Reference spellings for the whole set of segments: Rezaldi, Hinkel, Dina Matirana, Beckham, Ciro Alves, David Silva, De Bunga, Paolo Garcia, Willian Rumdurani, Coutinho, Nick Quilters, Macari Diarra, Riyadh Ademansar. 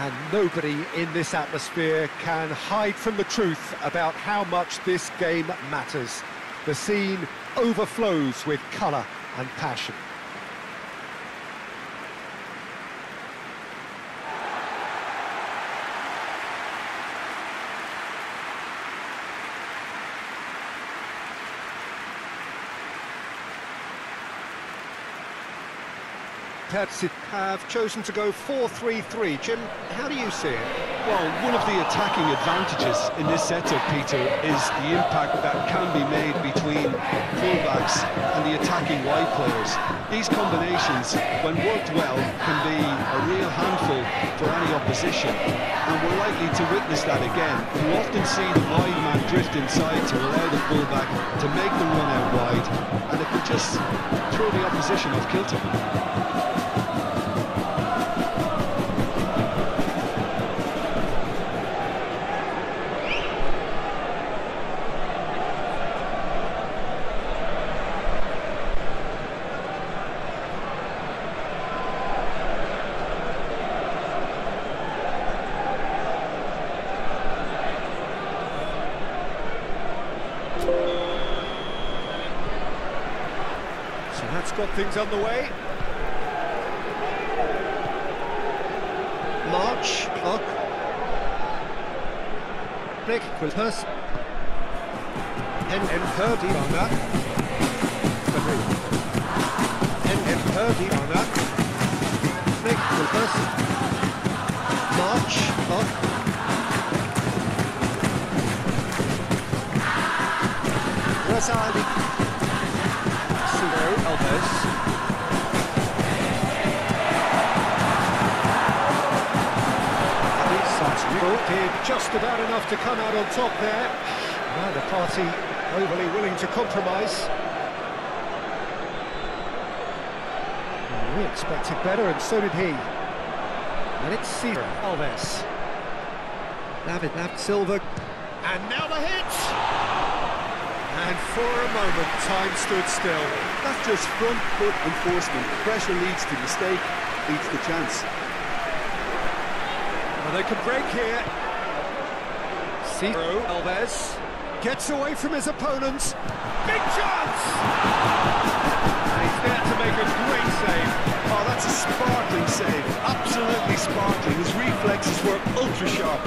And nobody in this atmosphere can hide from the truth about how much this game matters. The scene overflows with colour and passion. Have chosen to go 4-3-3. Jim, how do you see it? Well, one of the attacking advantages in this setup, Peter, is the impact that can be made between fullbacks and the attacking wide players. These combinations, when worked well, can be a real handful for any opposition, and we're likely to witness that again. We often see the wide man drift inside to allow the fullback to make the run out wide, and it could just throw the opposition off kilter. Got things underway. March, clock. Nick Quilters. NM per De Bunga. NM per De Bunga. Nick Quilters. March, clock. Rezaldi. Ciro Alves. Did just about enough to come out on top there. Neither party overly willing to compromise. We expected better, and so did he. And it's Ciro Alves. David Silva. And now the hit! And for a moment, time stood still. That's just front foot enforcement. Pressure leads to mistake, leads to chance. And they can break here. Ciro Alves gets away from his opponents. Big chance! And he's there to make a great save. Oh, that's a sparkling save. Absolutely sparkling. His reflexes were ultra sharp.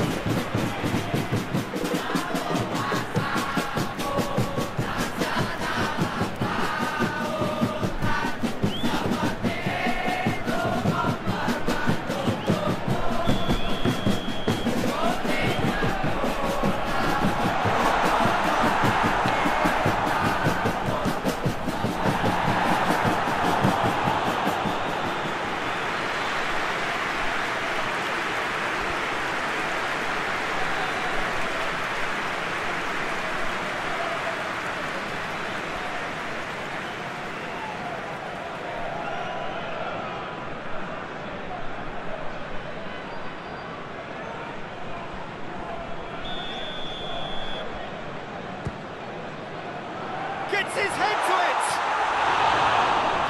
Gets his head to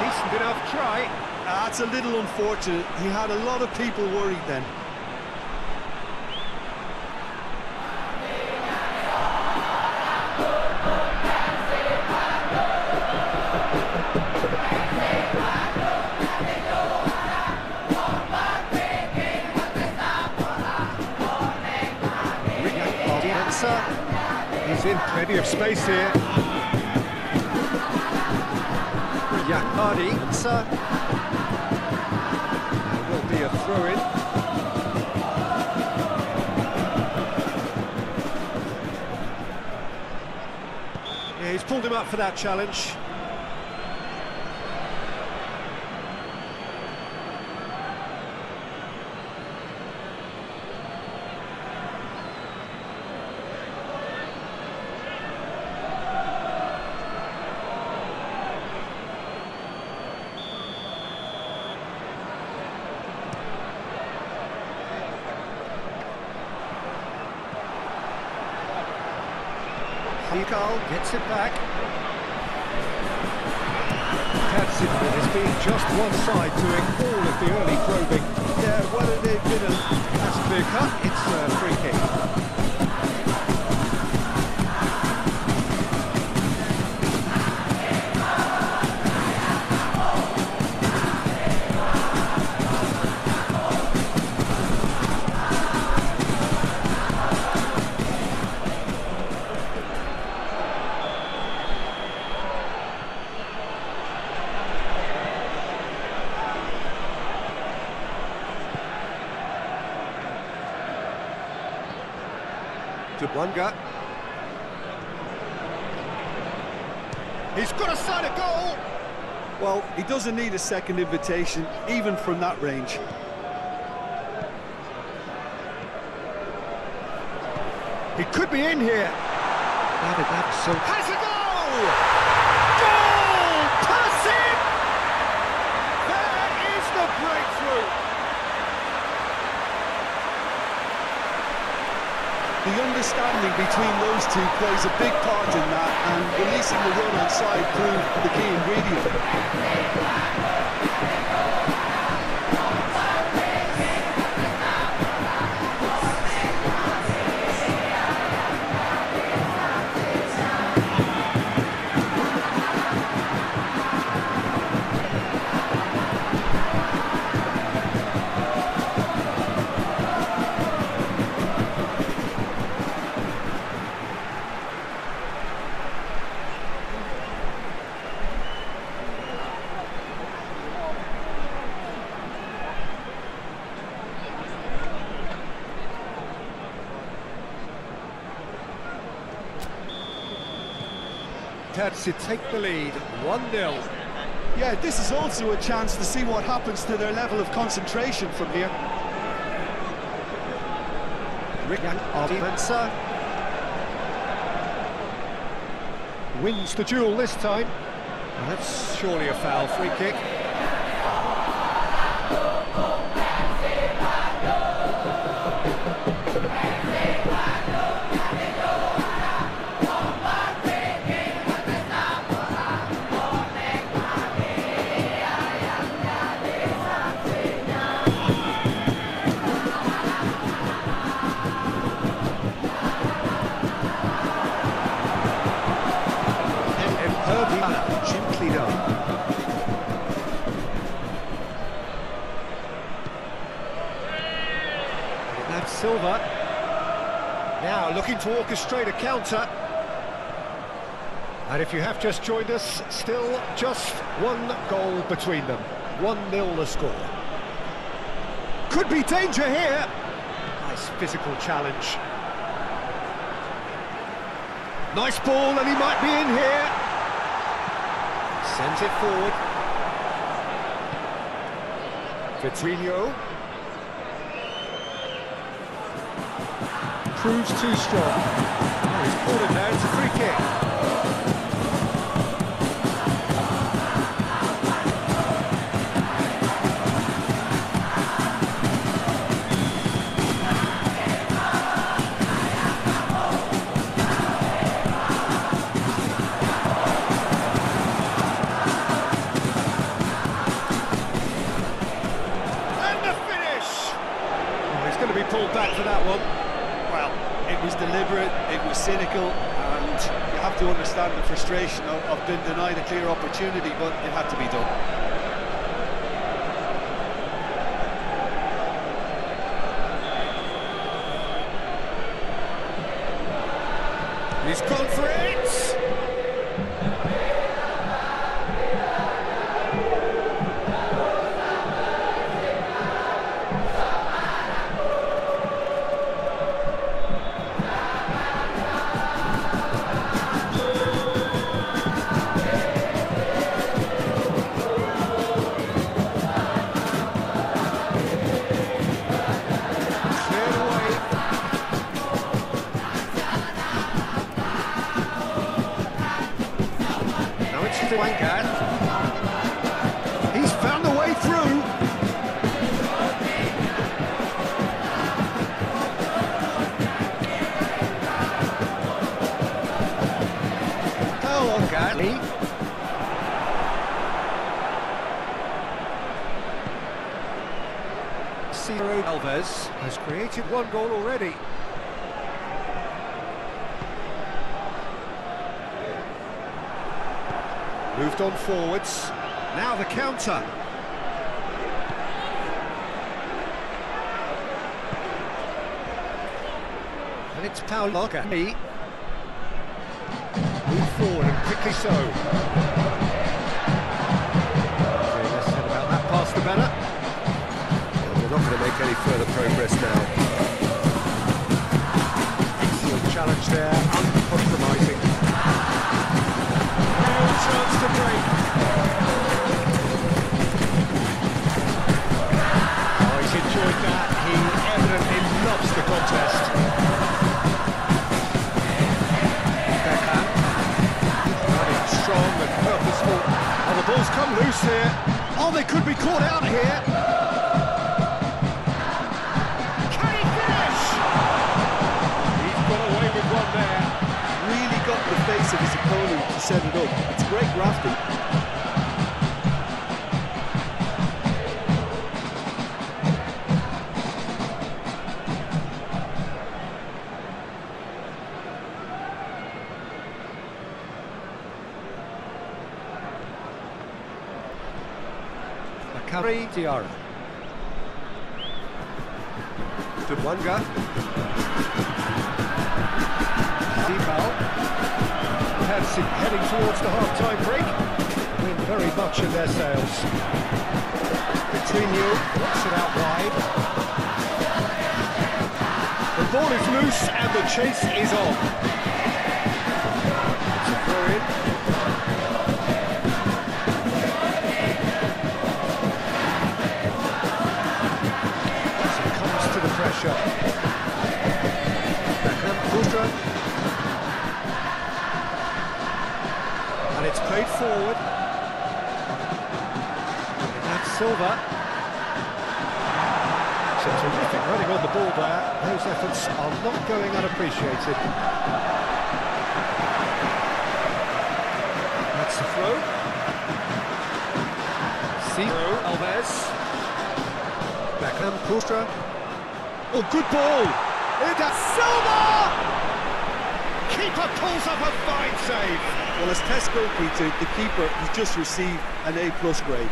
it! Decent enough try. That's a little unfortunate. He had a lot of people worried then. He's in plenty of space here. Riyadh Ademansar. That will be a throw-in. Yeah, he's pulled him up for that challenge. Hinkel gets it back. That's it, but it's been just one side doing all of the early probing. Yeah, well, they've been that's a big cut. It's a free kick. De Bunga. He's got a side of goal! Well, he doesn't need a second invitation, even from that range. He could be in here. Has a goal! Goal! Pass it! That is the breakthrough! The understanding between those two plays a big part in that, and releasing the run onside proved the key ingredient. To take the lead 1-0. Yeah, this is also a chance to see what happens to their level of concentration from here. Riyadh Ademansar wins the duel this time. That's surely a foul. Free kick. Silva now looking to orchestrate a counter, and if you have just joined us, still just one goal between them. 1-0 the score. Could be danger here. Nice physical challenge. Nice ball, and he might be in here. Sends it forward. Coutinho. Proves too strong. Oh, he's pulled it now, it's a free kick. And the finish! Oh, he's going to be pulled back for that one. Well, it was deliberate, it was cynical, and you have to understand the frustration of being denied a clear opportunity, but it had to be done. He's gone for it! He's found a way through. Paolo Garcia. Ciro Alves has created one goal already. Moved on forwards. Now the counter. And it's Paolo Garcia. Move forward and quickly so. Okay, let's see about that pass to Banner. Well, we're not going to make any further progress now. Excellent challenge there, uncompromising. No chance to break. Oh, he's enjoyed that. He evidently loves the contest. Purposeful. Oh, the ball's come loose here. Oh, they could be caught out here. Can he finish? He's got away with one there. Really got the face of his opponent to set it up. It's great grafting. Tiara. De Bunga. Dibal. Perhaps heading towards the half-time break. Win very much in their sails. Coutinho puts it out wide. The ball is loose and the chase is on. It's a throw in. And it's played forward. That's Silva. So terrific running on the ball there. Those efforts are not going unappreciated. That's the throw. Ciro Alves. Beckham, Coutinho. Oh, good ball! And Silva! Keeper pulls up a fine save! Well, as test goalkeeper, the keeper has just received an A+ grade.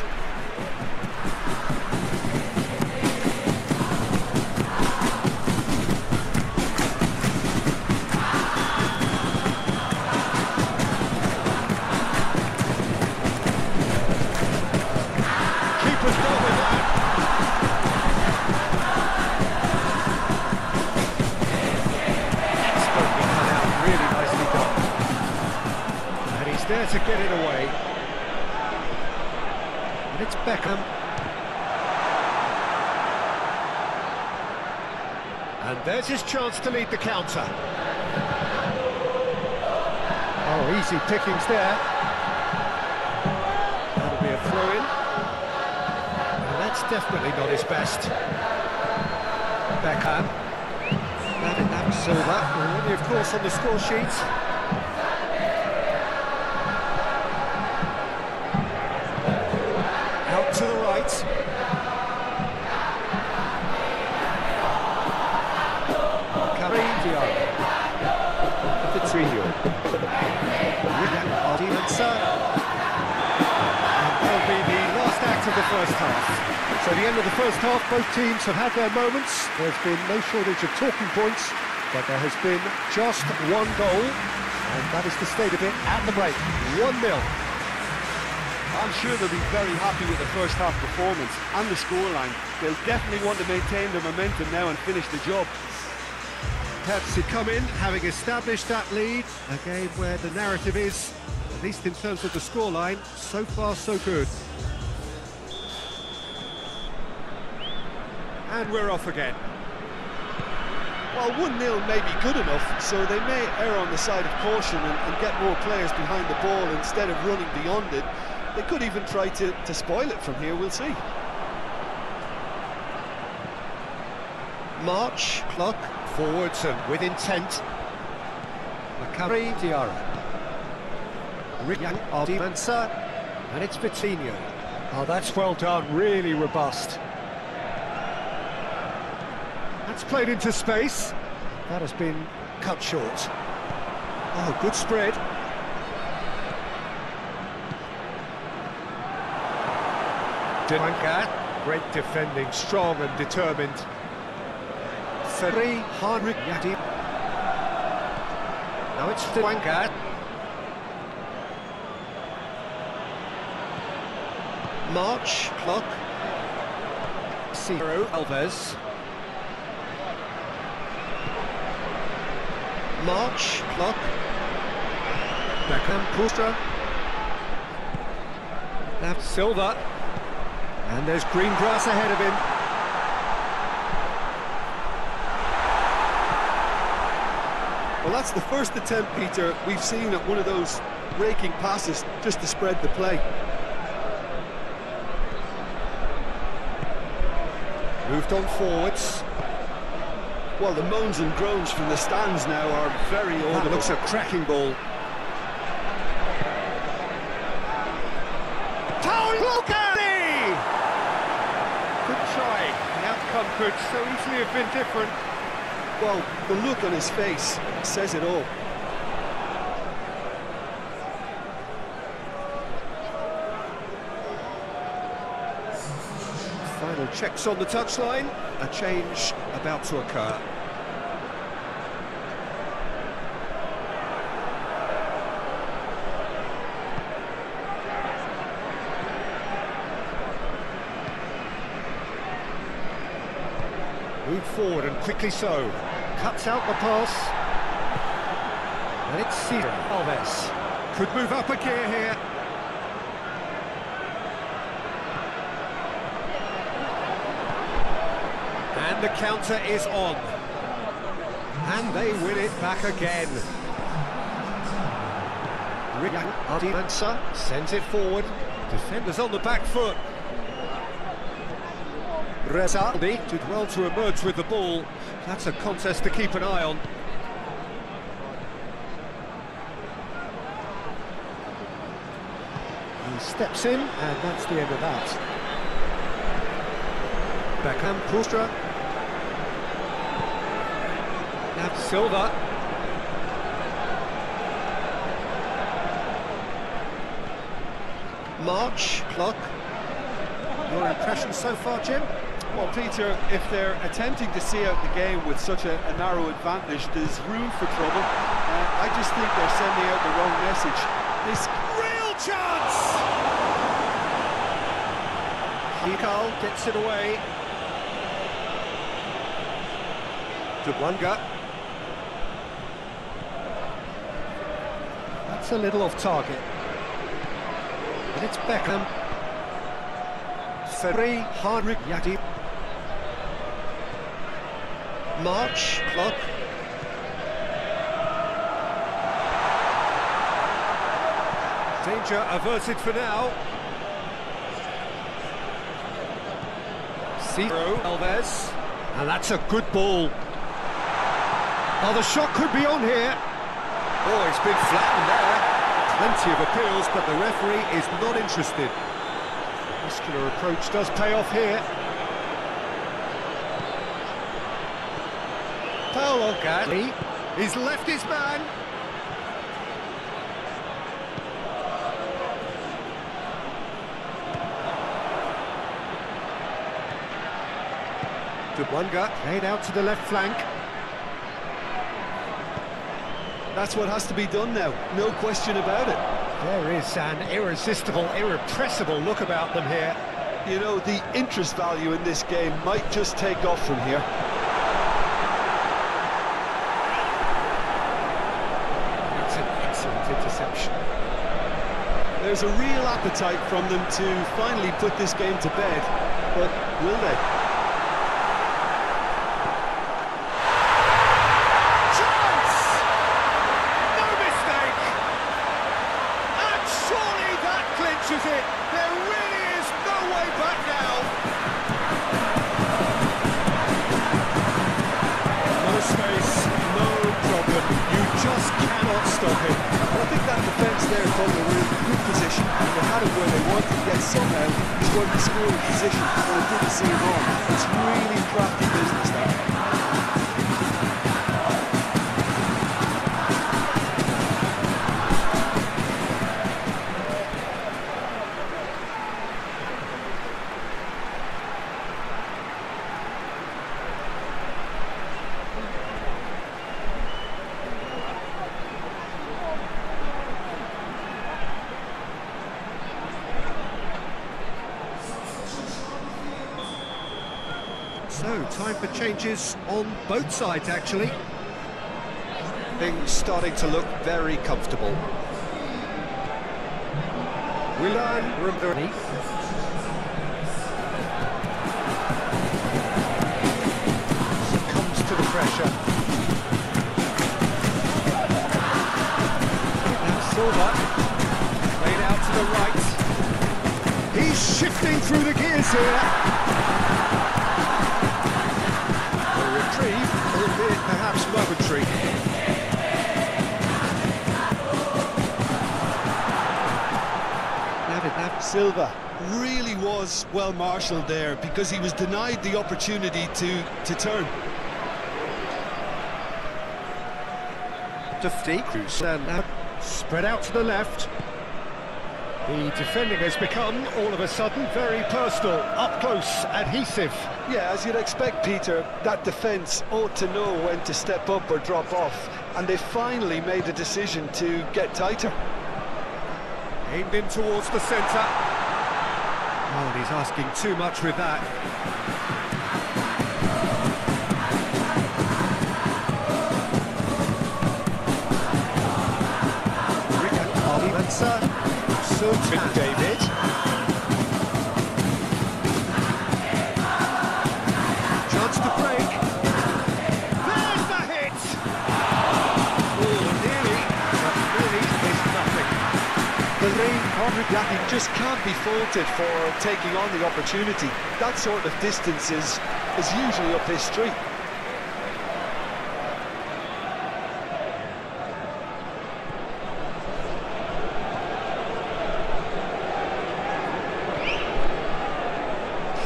There to get it away, and it's Beckham, and there's his chance to lead the counter. Oh, easy pickings there. That'll be a throw-in, and that's definitely not his best. Beckham, and Silva already, of course, on the score sheet. To the right. Carrillo. Coutinho. Riyadh Ademansar. That'll be the last act of the first half. So the end of the first half, both teams have had their moments. There's been no shortage of talking points, but there has been just one goal, and that is the state of it at the break. 1-0. I'm sure they'll be very happy with the first half performance and the scoreline. They'll definitely want to maintain the momentum now and finish the job. Pepsi come in, having established that lead. A game where the narrative is, at least in terms of the scoreline, so far so good. And we're off again. Well, 1-0 may be good enough, so they may err on the side of caution and get more players behind the ball instead of running beyond it. They could even try to spoil it from here, we'll see. March, clock, forwards and with intent. Macari Diarra. Riyadh Ademansar, and it's Coutinho. Oh, that's well done, really robust. That's played into space. That has been cut short. Oh, good spread. De Bunga, great defending, strong and determined. Now it's De Bunga. March clock. Ciro Alves. March clock. Beckham Pustra. Now Silva. And there's green grass ahead of him. Well, that's the first attempt, Peter, we've seen at one of those raking passes just to spread the play. Moved on forwards. Well, the moans and groans from the stands now are very audible. That looks a cracking ball. Paolo Garcia! Good try. The outcome could so easily have been different. Well, the look on his face says it all. Final checks on the touchline, a change about to occur. Move forward and quickly so. Cuts out the pass. And it's Ciro Alves. Could move up a gear here. And the counter is on. And they win it back again. Riyadh Ademansar sends it forward. Defenders on the back foot. Rezaldi did well to emerge with the ball. That's a contest to keep an eye on. He steps in, and that's the end of that. Beckham Pustra. Now Silva. March clock. Your impression so far, Jim? Well, Peter, if they're attempting to see out the game with such a narrow advantage, there's room for trouble. I just think they're sending out the wrong message. This real chance! Hinkel gets it away. De Bunga. That's a little off target. But it's Beckham. March clock. Danger averted for now. Ciro Alves, and that's a good ball. Oh, the shot could be on here. Oh, it's been flattened there. Plenty of appeals, but the referee is not interested. Muscular approach does pay off here. Paolo Garcia, he's left his man. De Bunga played out to the left flank. That's what has to be done now, no question about it. There is an irresistible, irrepressible look about them here. You know, the interest value in this game might just take off from here. That's an excellent interception. There's a real appetite from them to finally put this game to bed, but will they? It. There really is no way back now. No space, no problem. You just cannot stop him. And I think that defence there is probably a really good position. And they had it where they wanted, yet somehow he's going to score in position where they didn't see him on. It's really crafty business now. So, time for changes on both sides, actually. Things starting to look very comfortable. Willian Rumdurani. Succumbs to the pressure. Now Silva, played out to the right. He's shifting through the gears here. Perhaps momentary. David Silva really was well marshalled there because he was denied the opportunity to turn. 50. Spread out to the left. The defending has become, all of a sudden, very personal, up close, adhesive. Yeah, as you'd expect, Peter, that defence ought to know when to step up or drop off. And they finally made a decision to get tighter. Aimed in towards the centre. Oh, and he's asking too much with that. Riyadh Ademansar. So to David. Chance to break. There's the hit! Oh, nearly, but really is nothing. The lane Riyadh just can't be faulted for taking on the opportunity. That sort of distance is usually up his street.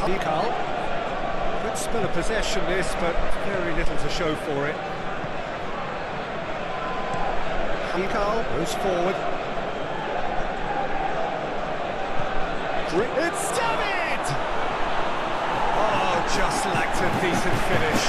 Hinkel. Good spell of possession this, but very little to show for it. Hinkel goes forward. It's David! Oh, just lacked a decent finish.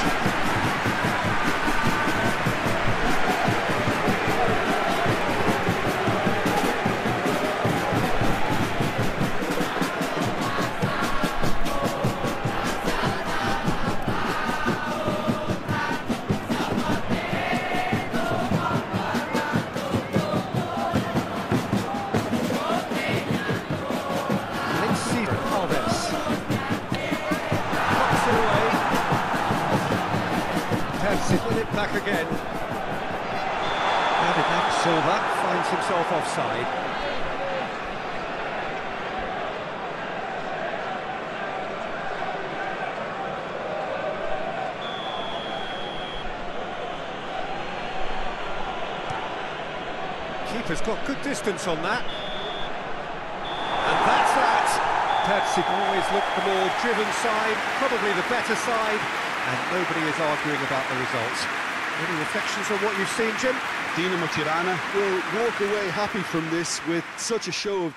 Back again. David Silva finds himself offside. Keeper's got good distance on that. And that's that. Pepsi always looked the more driven side, probably the better side, and nobody is arguing about the results. Any reflections on what you've seen, Jim? Dina Matirana will walk away happy from this with such a show of